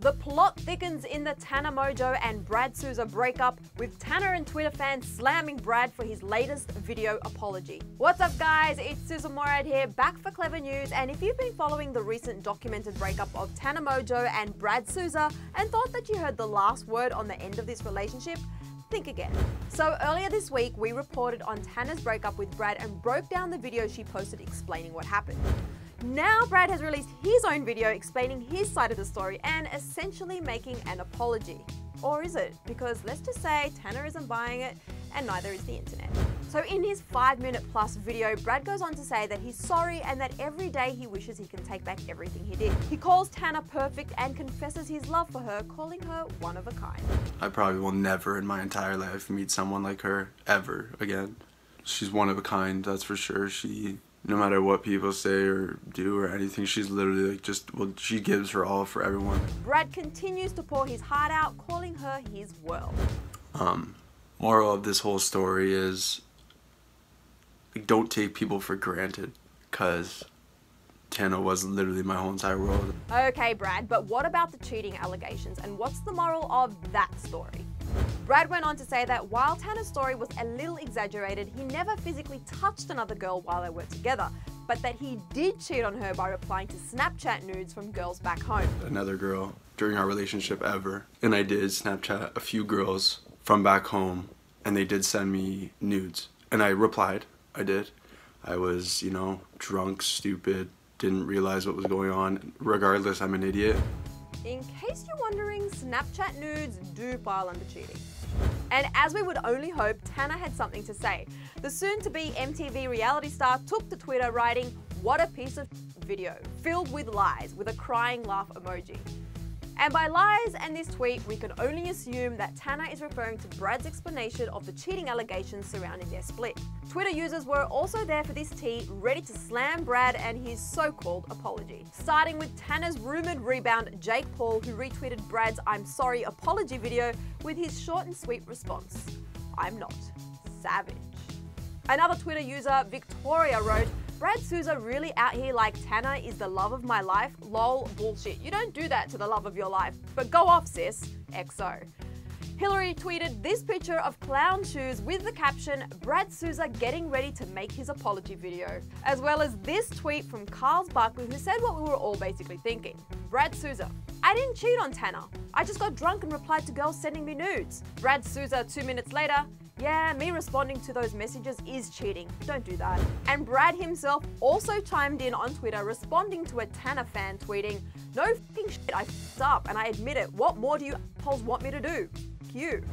The plot thickens in the Tana Mongeau and Brad Sousa breakup, with Tana and Twitter fans slamming Brad for his latest video apology. What's up guys, it's Sussan Mourad here, back for Clevver News, and if you've been following the recent documented breakup of Tana Mongeau and Brad Sousa and thought that you heard the last word on the end of this relationship, think again. So earlier this week, we reported on Tana's breakup with Brad and broke down the video she posted explaining what happened. Now Brad has released his own video explaining his side of the story and essentially making an apology. Or is it? Because let's just say Tana isn't buying it and neither is the internet. So in his 5-minute plus video, Brad goes on to say that he's sorry and that every day he wishes he can take back everything he did. He calls Tana perfect and confesses his love for her, calling her one of a kind. I probably will never in my entire life meet someone like her ever again. She's one of a kind, that's for sure. No matter what people say or do or anything, she's literally like she gives her all for everyone. Brad continues to pour his heart out, calling her his world. Moral of this whole story is, like, don't take people for granted, because Tana was literally my whole entire world. Okay, Brad, but what about the cheating allegations, and what's the moral of that story? Brad went on to say that while Tana's story was a little exaggerated, he never physically touched another girl while they were together, but that he did cheat on her by replying to Snapchat nudes from girls back home. Another girl during our relationship ever, and I did Snapchat a few girls from back home, and they did send me nudes, and I replied, I did. I was, you know, drunk, stupid, didn't realize what was going on. Regardless, I'm an idiot. In case you're wondering, Snapchat nudes do pile under cheating. And as we would only hope, Tana had something to say. The soon-to-be MTV reality star took to Twitter writing, "What a piece of video, filled with lies," with a crying laugh emoji. And by lies and this tweet, we can only assume that Tana is referring to Brad's explanation of the cheating allegations surrounding their split. Twitter users were also there for this tea, ready to slam Brad and his so-called apology. Starting with Tana's rumored rebound, Jake Paul, who retweeted Brad's "I'm sorry" apology video with his short and sweet response, "I'm not. Savage." Another Twitter user, Victoria, wrote, "Brad Sousa really out here like Tana is the love of my life, lol, bullshit. You don't do that to the love of your life, but go off sis, XO." Hillary tweeted this picture of clown shoes with the caption, "Brad Sousa getting ready to make his apology video," as well as this tweet from Carl's Barkley, who said what we were all basically thinking. Brad Sousa: "I didn't cheat on Tana. I just got drunk and replied to girls sending me nudes." Brad Sousa 2 minutes later: "Yeah, me responding to those messages is cheating. Don't do that." And Brad himself also chimed in on Twitter, responding to a Tana fan tweeting, "No f***ing shit, I f***ed up and I admit it. What more do you assholes want me to do? F*** you."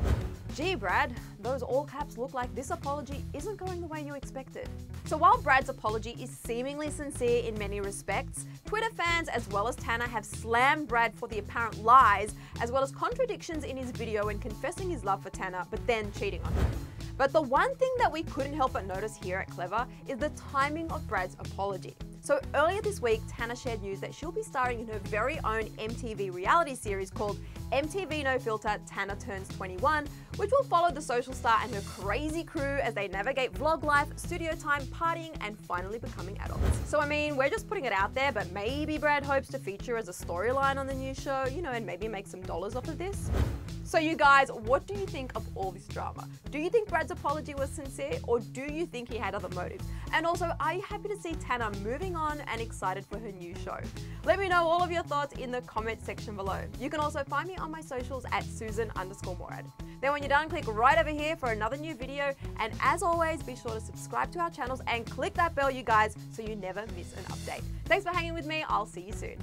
Gee Brad, those all caps look like this apology isn't going the way you expected. So while Brad's apology is seemingly sincere in many respects, Twitter fans as well as Tana have slammed Brad for the apparent lies as well as contradictions in his video when confessing his love for Tana but then cheating on her. But the one thing that we couldn't help but notice here at Clevver is the timing of Brad's apology. So earlier this week, Tana shared news that she'll be starring in her very own MTV reality series called MTV No Filter, Tana Turns 21, which will follow the social star and her crazy crew as they navigate vlog life, studio time, partying, and finally becoming adults. So I mean, we're just putting it out there, but maybe Brad hopes to feature as a storyline on the new show, you know, and maybe make some dollars off of this. So you guys, what do you think of all this drama? Do you think Brad's apology was sincere, or do you think he had other motives? And also, are you happy to see Tana moving on and excited for her new show? Let me know all of your thoughts in the comment section below. You can also find me on my socials at Sussan_Mourad. Then when you're done, click right over here for another new video. And as always, be sure to subscribe to our channels and click that bell, you guys, so you never miss an update. Thanks for hanging with me. I'll see you soon.